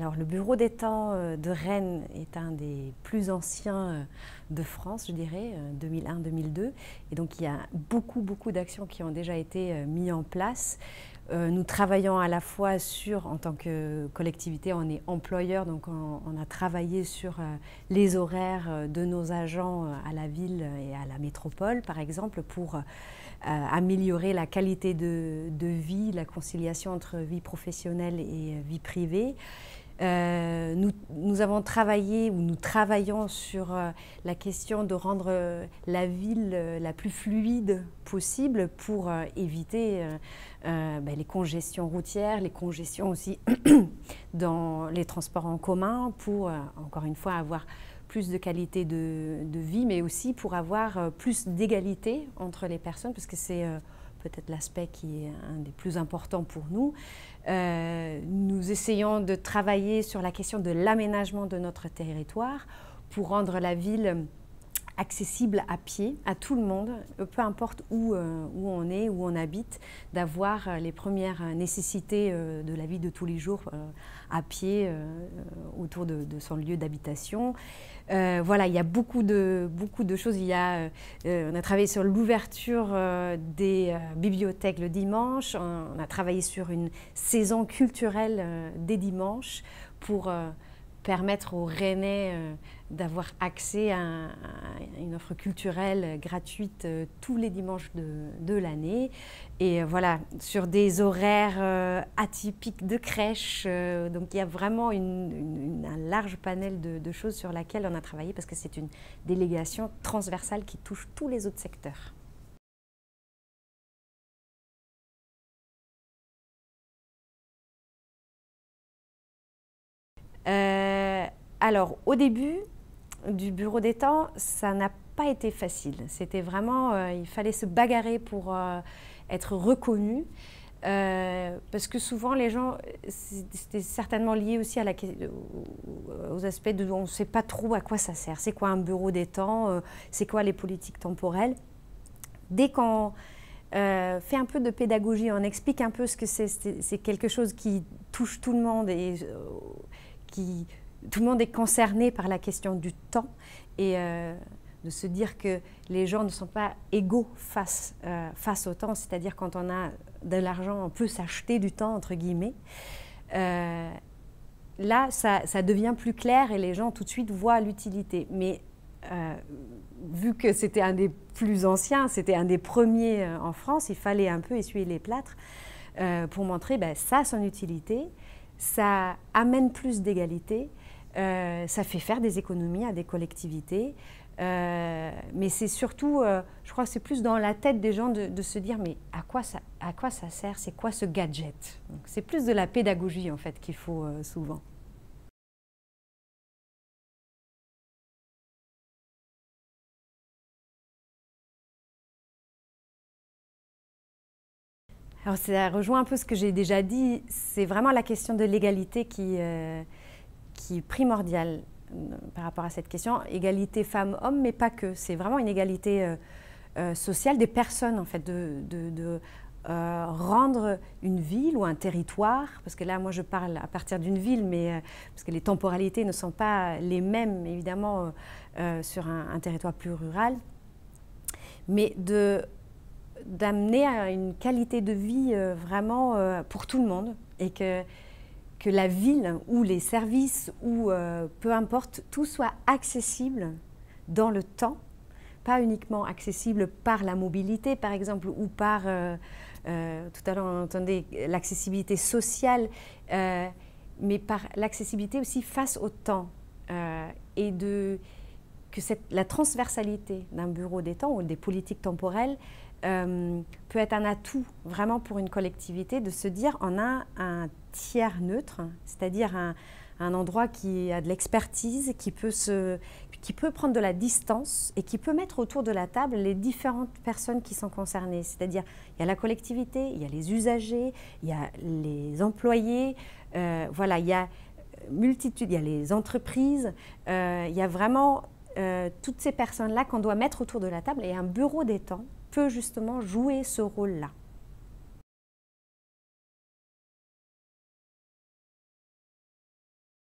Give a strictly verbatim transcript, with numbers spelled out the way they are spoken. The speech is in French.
Alors, le bureau d'étang de Rennes est un des plus anciens de France, je dirais, deux mille un deux mille deux. Et donc, il y a beaucoup, beaucoup d'actions qui ont déjà été mises en place. Nous travaillons à la fois sur, en tant que collectivité, on est employeur, donc on, on a travaillé sur les horaires de nos agents à la ville et à la métropole, par exemple, pour améliorer la qualité de, de vie, la conciliation entre vie professionnelle et vie privée. Euh, nous, nous avons travaillé ou nous travaillons sur euh, la question de rendre euh, la ville euh, la plus fluide possible pour euh, éviter euh, euh, ben, les congestions routières, les congestions aussi dans les transports en commun, pour euh, encore une fois avoir plus de qualité de, de vie, mais aussi pour avoir euh, plus d'égalité entre les personnes, parce que c'est euh, peut-être l'aspect qui est un des plus importants pour nous. Euh, nous essayons de travailler sur la question de l'aménagement de notre territoire pour rendre la ville accessible à pied, à tout le monde, peu importe où, euh, où on est, où on habite, d'avoir les premières nécessités euh, de la vie de tous les jours euh, à pied euh, autour de, de son lieu d'habitation. Euh, voilà, il y a beaucoup de, beaucoup de choses. Il y a, euh, on a travaillé sur l'ouverture euh, des euh, bibliothèques le dimanche, on, on a travaillé sur une saison culturelle euh, des dimanches pour euh, permettre aux Rennais euh, d'avoir accès à, un, à une offre culturelle gratuite euh, tous les dimanches de, de l'année. Et euh, voilà, sur des horaires euh, atypiques de crèche. Euh, donc il y a vraiment une, une, une, un large panel de, de choses sur laquelle on a travaillé, parce que c'est une délégation transversale qui touche tous les autres secteurs. Euh, alors, au début du bureau d'étang, ça n'a pas été facile. C'était vraiment, euh, il fallait se bagarrer pour euh, être reconnu, euh, parce que souvent les gens, c'était certainement lié aussi à la, aux aspects de, on ne sait pas trop à quoi ça sert. C'est quoi un bureau d'étang, euh, c'est quoi les politiques temporelles. Dès qu'on euh, fait un peu de pédagogie, on explique un peu ce que c'est, c'est quelque chose qui touche tout le monde et euh, qui tout le monde est concerné par la question du temps, et euh, de se dire que les gens ne sont pas égaux face, euh, face au temps, c'est-à-dire quand on a de l'argent, on peut s'acheter du temps, entre guillemets. Euh, là, ça, ça devient plus clair et les gens tout de suite voient l'utilité. Mais euh, vu que c'était un des plus anciens, c'était un des premiers euh, en France, il fallait un peu essuyer les plâtres euh, pour montrer ben, ça, son utilité, ça amène plus d'égalité. Euh, ça fait faire des économies à des collectivités, euh, mais c'est surtout, euh, je crois que c'est plus dans la tête des gens de, de se dire mais à quoi ça, à quoi ça sert, c'est quoi ce gadget? C'est plus de la pédagogie en fait qu'il faut euh, souvent. Alors ça rejoint un peu ce que j'ai déjà dit, c'est vraiment la question de l'égalité qui... Euh, qui est primordial par rapport à cette question. Égalité femmes-hommes, mais pas que. C'est vraiment une égalité euh, euh, sociale des personnes, en fait, de, de, de euh, rendre une ville ou un territoire, parce que là, moi, je parle à partir d'une ville, mais euh, parce que les temporalités ne sont pas les mêmes, évidemment, euh, euh, sur un, un territoire plus rural, mais de d'amener à une qualité de vie euh, vraiment euh, pour tout le monde, et que que la ville ou les services ou euh, peu importe, tout soit accessible dans le temps, pas uniquement accessible par la mobilité par exemple, ou par, euh, euh, tout à l'heure on entendait l'accessibilité sociale, euh, mais par l'accessibilité aussi face au temps, euh, et de, que cette, la transversalité d'un bureau d'étang ou des politiques temporelles Euh, peut être un atout vraiment pour une collectivité, de se dire on a un tiers neutre, c'est-à-dire un, un endroit qui a de l'expertise, qui peut se, qui peut prendre de la distance et qui peut mettre autour de la table les différentes personnes qui sont concernées. C'est-à-dire il y a la collectivité, il y a les usagers, il y a les employés, euh, voilà, il y a multitude, il y a les entreprises, euh, il y a vraiment euh, toutes ces personnes-là qu'on doit mettre autour de la table, et un bureau d'étang peut justement jouer ce rôle-là.